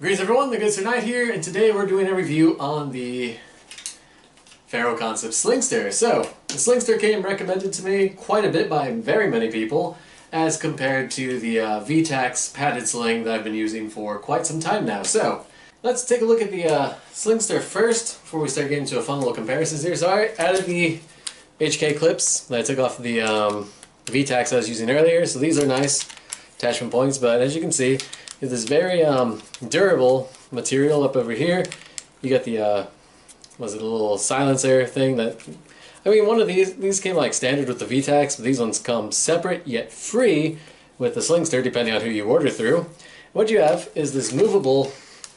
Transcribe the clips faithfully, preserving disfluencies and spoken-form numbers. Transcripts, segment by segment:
Greetings everyone, the Good Sir Knight here, and today we're doing a review on the Ferro Concepts Slingster. So, the Slingster came recommended to me quite a bit by very many people as compared to the uh, V TACS padded sling that I've been using for quite some time now. So, let's take a look at the uh, Slingster first before we start getting to a fun little comparisons here. So I added the H K clips that I took off the um, V TACS I was using earlier, so these are nice attachment points, but as you can see, you have this very um, durable material up over here. You got the, uh, was it a little silencer thing that, I mean, one of these, these came like standard with the V TACS, but these ones come separate yet free with the Slingster, depending on who you order through. What you have is this movable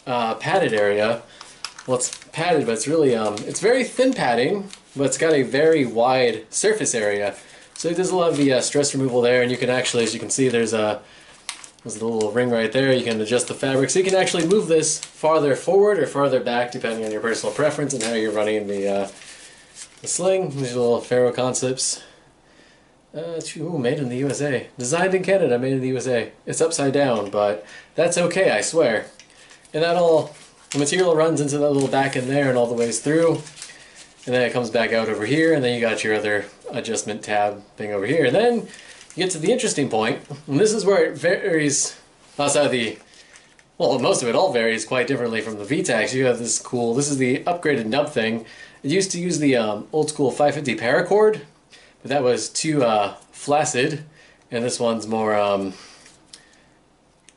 uh, padded area. Well, it's padded, but it's really, um, it's very thin padding, but it's got a very wide surface area. So there's a lot of the uh, stress removal there, and you can actually, as you can see, there's a There's a little ring right there. You can adjust the fabric, so you can actually move this farther forward or farther back depending on your personal preference and how you're running the, uh, the sling. These little Ferro Concepts. Uh, ooh, made in the U S A. Designed in Canada, made in the U S A. It's upside down, but that's okay, I swear. And that all, the material runs into that little back in there and all the ways through. And then it comes back out over here, and then you got your other adjustment tab thing over here. And then get to the interesting point, and this is where it varies outside of the, well, most of it all varies quite differently from the V TACS. You have this cool, this is the upgraded nub thing. It used to use the um, old school five fifty paracord, but that was too uh, flaccid, and this one's more um,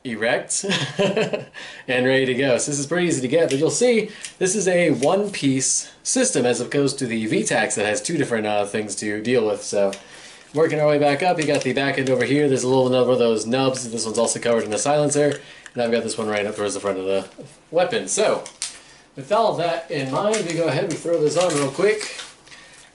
erect and ready to go. So this is pretty easy to get, but you'll see this is a one-piece system as opposed to the V TACS that has two different uh, things to deal with. So, working our way back up, you got the back end over here. There's a little number of those nubs. This one's also covered in a silencer. And I've got this one right up towards the front of the weapon. So, with all of that in mind, we go ahead and throw this on real quick.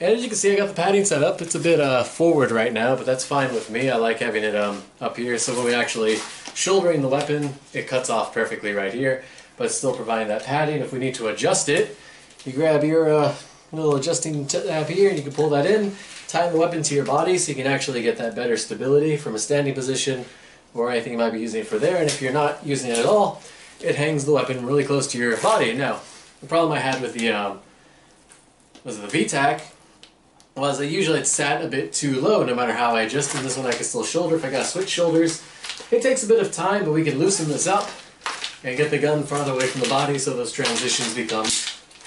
And as you can see, I got the padding set up. It's a bit uh, forward right now, but that's fine with me. I like having it um, up here. So when we're actually shouldering the weapon, it cuts off perfectly right here, but still providing that padding. If we need to adjust it, you grab your uh, little adjusting tab here, and you can pull that in. Tie the weapon to your body so you can actually get that better stability from a standing position or anything you might be using it for there. And if you're not using it at all, it hangs the weapon really close to your body. Now, the problem I had with the um, was the V TAC was that usually it sat a bit too low. No matter how I adjusted this one, I could still shoulder. If I gotta switch shoulders, it takes a bit of time, but we can loosen this up and get the gun farther away from the body so those transitions become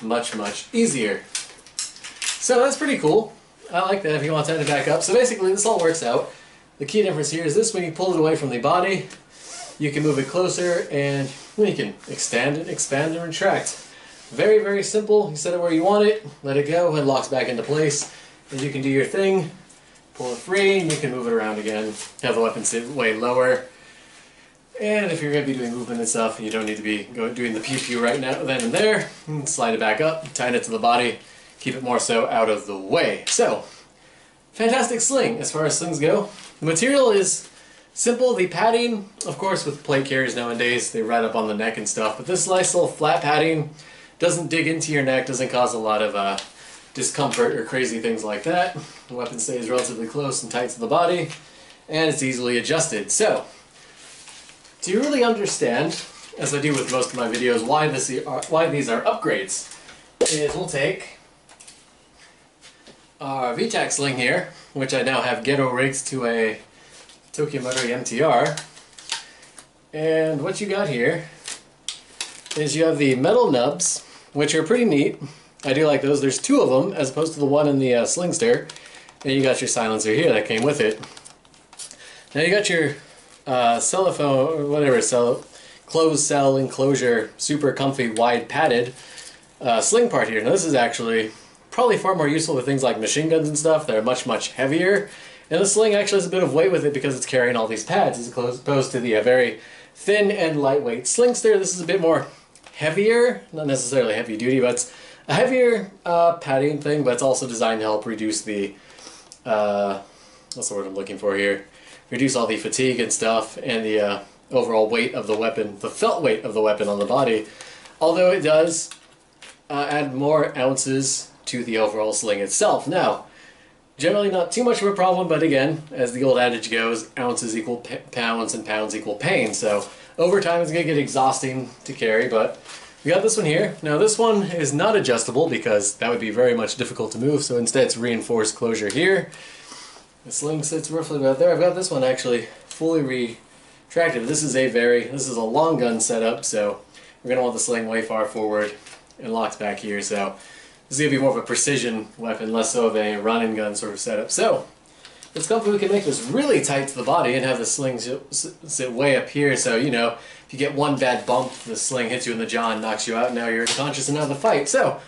much, much easier. So that's pretty cool. I like that if you want to tie it back up. So basically this all works out. The key difference here is this: when you pull it away from the body, you can move it closer and you can extend it, expand and retract. Very, very simple. You set it where you want it, let it go, and it locks back into place. And you can do your thing, pull it free, and you can move it around again. Have the weapon sit way lower. And if you're going to be doing movement and stuff, you don't need to be doing the pew pew right now, then and there. Slide it back up, tie it to the body. Keep it more so out of the way. So, fantastic sling as far as slings go. The material is simple. The padding, of course, with plate carriers nowadays, they ride up on the neck and stuff, but this nice little flat padding doesn't dig into your neck, doesn't cause a lot of uh, discomfort or crazy things like that. The weapon stays relatively close and tight to the body, and it's easily adjusted. So, do you really understand, as I do with most of my videos, why, this, why these are upgrades? Is we'll take our V TACS sling here, which I now have ghetto rigged to a Tokyo Motory M T R, and what you got here is you have the metal nubs, which are pretty neat. I do like those. There's two of them as opposed to the one in the uh, Slingster, and you got your silencer here that came with it. Now you got your uh, cellophane, or whatever, cell, closed cell enclosure, super comfy, wide padded uh, sling part here. Now this is actually probably far more useful for things like machine guns and stuff that are much, much heavier. And the sling actually has a bit of weight with it because it's carrying all these pads, as opposed to the uh, very thin and lightweight Slingster. This is a bit more heavier, not necessarily heavy duty, but it's a heavier uh, padding thing, but it's also designed to help reduce the, uh, what's the word I'm looking for here? Reduce all the fatigue and stuff and the uh, overall weight of the weapon, the felt weight of the weapon on the body. Although it does uh, add more ounces to the overall sling itself. Now, generally not too much of a problem, but again, as the old adage goes, ounces equal pounds and pounds equal pain. So Over time it's going to get exhausting to carry, but we got this one here. Now this one is not adjustable because that would be very much difficult to move, so instead it's reinforced closure here. The sling sits roughly about there. I've got this one actually fully retracted. This is a very, this is a long gun setup, so we're going to want the sling way far forward and locked back here, so this is going to be more of a precision weapon, less so of a run and gun sort of setup. So it's comfy. We can make this really tight to the body and have the sling sit way up here, so, you know, if you get one bad bump, the sling hits you in the jaw and knocks you out, and now you're unconscious and out of the fight. So,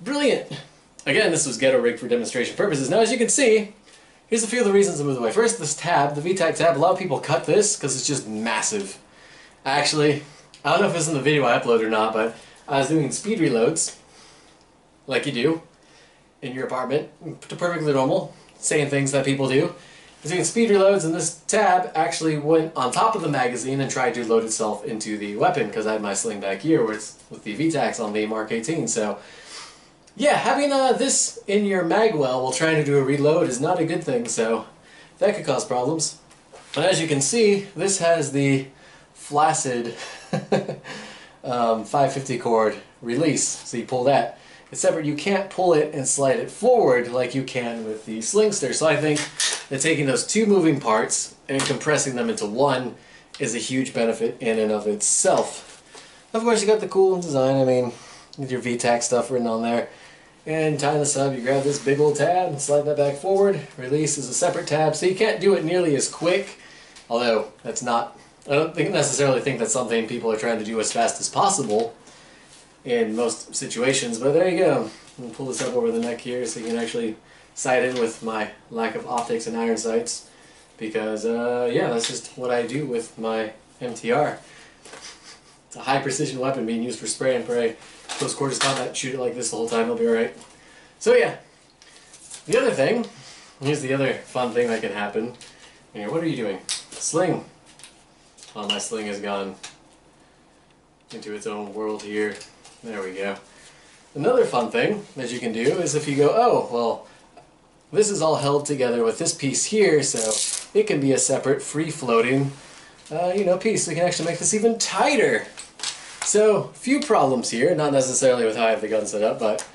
brilliant! Again, this was ghetto rigged for demonstration purposes. Now, as you can see, here's a few of the reasons to move away. First, this tab, the V TACS tab, a lot of people cut this because it's just massive. Actually, I don't know if it's in the video I upload or not, but I was doing speed reloads, like you do, in your apartment, to perfectly normal, saying things that people do. Doing speed reloads, and this tab actually went on top of the magazine and tried to load itself into the weapon because I had my sling back here where it's with the V TACS on the Mark eighteen. So, yeah, having uh, this in your mag well while trying to do a reload is not a good thing, so that could cause problems. But as you can see, this has the flaccid um, five fifty cord release, so you pull that. It's separate. You can't pull it and slide it forward like you can with the Slingster. So I think that taking those two moving parts and compressing them into one is a huge benefit in and of itself. Of course, you got the cool design. I mean, with your V TACS stuff written on there. And tying this up, you grab this big old tab and slide that back forward. Release is a separate tab, so you can't do it nearly as quick. Although, that's not... I don't think, necessarily think that's something people are trying to do as fast as possible in most situations, but there you go. I'm going to pull this up over the neck here so you can actually sight in with my lack of optics and iron sights, because, uh, yeah, that's just what I do with my M T R. It's a high precision weapon being used for spray and pray. Close quarters combat, shoot it like this the whole time, it'll be alright. So yeah, the other thing, here's the other fun thing that can happen. Here, what are you doing? Sling. Oh, my sling has gone into its own world here. There we go. Another fun thing that you can do is if you go, oh, well, this is all held together with this piece here, so it can be a separate free-floating, uh, you know, piece. We can actually make this even tighter. So, few problems here, not necessarily with how I have the gun set up, but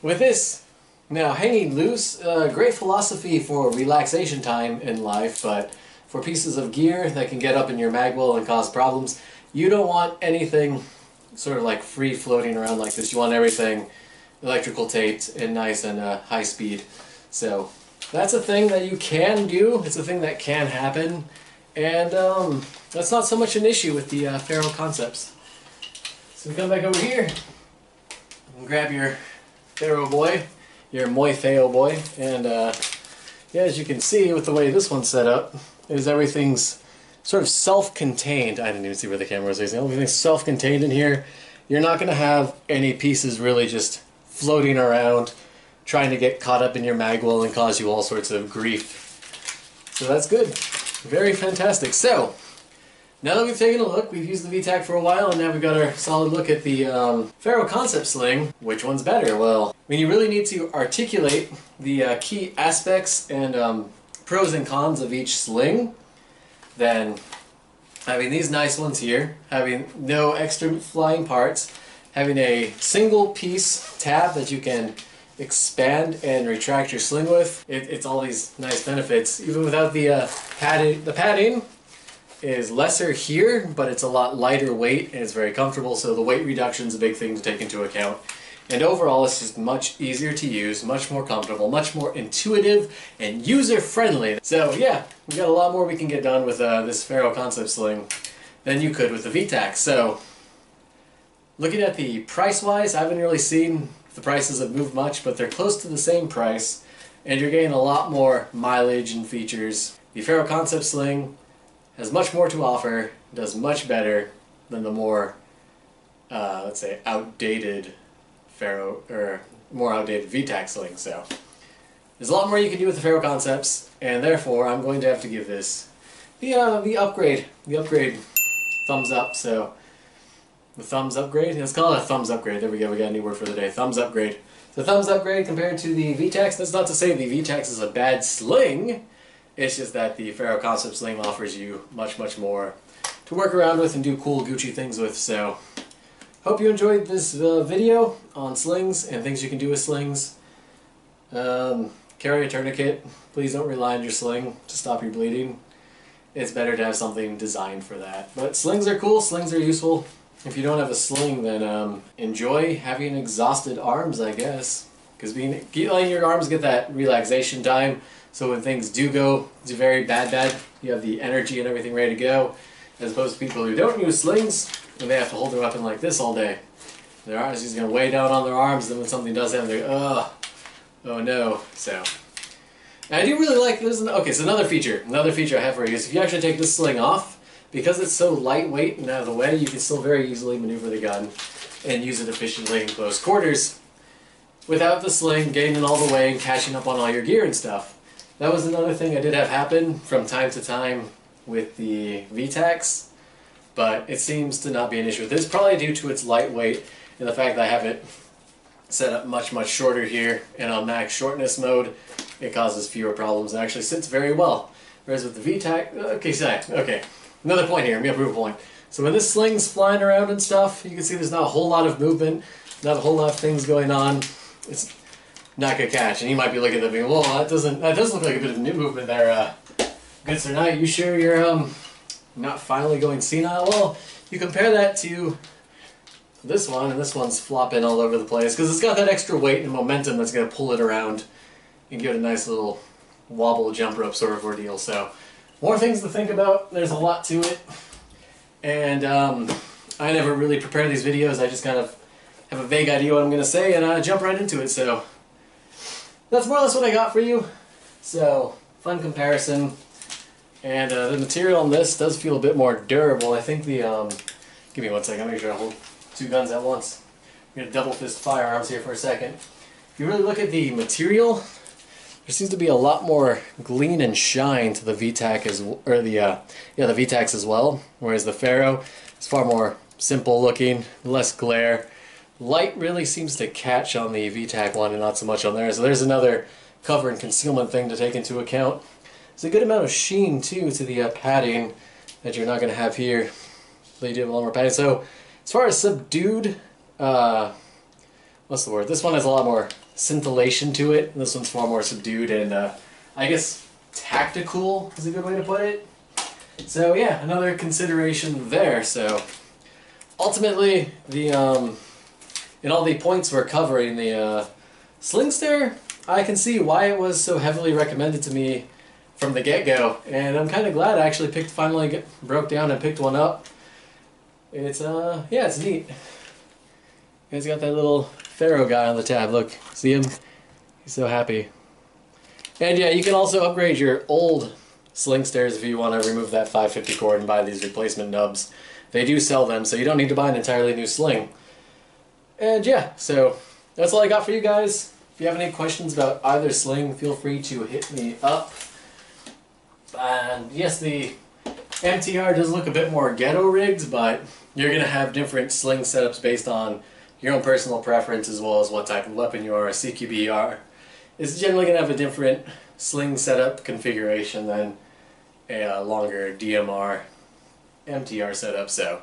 with this now hanging loose, uh, great philosophy for relaxation time in life, but for pieces of gear that can get up in your magwell and cause problems, you don't want anything sort of like free floating around like this. You want everything electrical taped and nice and uh, high speed. So that's a thing that you can do. It's a thing that can happen, and um, that's not so much an issue with the uh, Ferro Concepts. So we come back over here and grab your Ferro boy, your Muy Feo boy, and uh, yeah, as you can see with the way this one's set up, is everything's sort of self-contained. I didn't even see where the camera was facing. Everything's self-contained in here. You're not going to have any pieces really just floating around, trying to get caught up in your magwell and cause you all sorts of grief. So that's good. Very fantastic. So, now that we've taken a look, we've used the V TAC for a while, and now we've got our solid look at the um, Ferro Concept Sling. Which one's better? Well, when you really need to articulate the uh, key aspects and um, pros and cons of each sling, then having these nice ones here, having no extra flying parts, having a single piece tab that you can expand and retract your sling with, it, it's all these nice benefits. Even without the uh, padding, the padding is lesser here, but it's a lot lighter weight and it's very comfortable, so the weight reduction is a big thing to take into account. And overall, it's just much easier to use, much more comfortable, much more intuitive, and user-friendly. So yeah, we got a lot more we can get done with uh, this Ferro Concept Sling than you could with the V TACS. So, looking at the price-wise, I haven't really seen the prices have moved much, but they're close to the same price, and you're getting a lot more mileage and features. The Ferro Concept Sling has much more to offer, does much better than the more, uh, let's say, outdated Ferro, or more outdated V TACS sling. So there's a lot more you can do with the Ferro Concepts, and therefore I'm going to have to give this the uh, the upgrade, the upgrade thumbs up. So the thumbs upgrade, let's call it a thumbs upgrade. There we go. We got a new word for the day. Thumbs upgrade. So thumbs upgrade compared to the V TACS. That's not to say the V TACS is a bad sling. It's just that the Ferro Concept Sling offers you much, much more to work around with and do cool Gucci things with. So hope you enjoyed this uh, video on slings and things you can do with slings. Um, carry a tourniquet. Please don't rely on your sling to stop your bleeding. It's better to have something designed for that. But slings are cool, slings are useful. If you don't have a sling, then um, enjoy having exhausted arms, I guess. Because being letting your arms get that relaxation time, so when things do go do very bad bad, you have the energy and everything ready to go, as opposed to people who don't use slings, and they have to hold their weapon like this all day. Their arms is going to weigh down on their arms, and when something does happen, they're ugh, oh no. So. And I do really like this. Okay, so another feature, another feature I have for you is if you actually take this sling off, because it's so lightweight and out of the way, you can still very easily maneuver the gun and use it efficiently in close quarters without the sling gaining all the way and catching up on all your gear and stuff. That was another thing I did have happen from time to time with the V TACS, but it seems to not be an issue. This is probably due to its lightweight and the fact that I have it set up much, much shorter here, and on max shortness mode, it causes fewer problems and actually sits very well. Whereas with the V TACS, okay, sorry, okay. Another point here, I'm gonna prove a point. So when this sling's flying around and stuff, you can see there's not a whole lot of movement, not a whole lot of things going on. It's not gonna catch, and you might be looking at it being, well, that doesn't, that does look like a bit of new movement there. Uh, Good Sir Knight, you sure you're um not finally going senile? Well, you compare that to this one, and this one's flopping all over the place because it's got that extra weight and momentum that's gonna pull it around and give it a nice little wobble jump rope sort of ordeal. So more things to think about. There's a lot to it. And um, I never really prepare these videos. I just kind of have a vague idea what I'm going to say and I jump right into it. So that's more or less what I got for you. So fun comparison. And uh, the material on this does feel a bit more durable. I think the, um, give me one second. I'll make sure I hold two guns at once. I'm going to double fist firearms here for a second. If you really look at the material, there seems to be a lot more gleam and shine to the V TACS as well, or the uh, yeah the V TACS as well, whereas the Ferro is far more simple looking, less glare. Light really seems to catch on the V TACS one and not so much on there. So there's another cover and concealment thing to take into account. There's a good amount of sheen too to the uh, padding that you're not going to have here. They do have a lot more padding. So as far as subdued, uh, what's the word? This one has a lot more scintillation to it. This one's far more subdued and uh, I guess tactical is a good way to put it. So yeah, another consideration there. So ultimately, the um, in all the points we're covering, the uh, Slingster, I can see why it was so heavily recommended to me from the get-go, and I'm kind of glad I actually picked finally get, broke down and picked one up. It's uh yeah, it's neat. It's got that little Ferro guy on the tab. Look, see him? He's so happy. And yeah, you can also upgrade your old Slingsters if you want to remove that five fifty cord and buy these replacement nubs. They do sell them, so you don't need to buy an entirely new sling. And yeah, so that's all I got for you guys. If you have any questions about either sling, feel free to hit me up. And yes, the M T R does look a bit more ghetto rigged, but you're going to have different sling setups based on your own personal preference, as well as what type of weapon you are. A C Q B R is generally going to have a different sling setup configuration than a uh, longer D M R, M T R setup. So,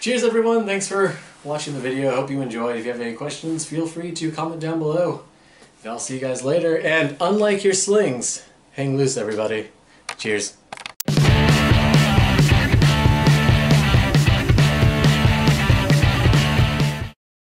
cheers everyone, thanks for watching the video, I hope you enjoyed. If you have any questions, feel free to comment down below. And I'll see you guys later, and unlike your slings, hang loose everybody. Cheers.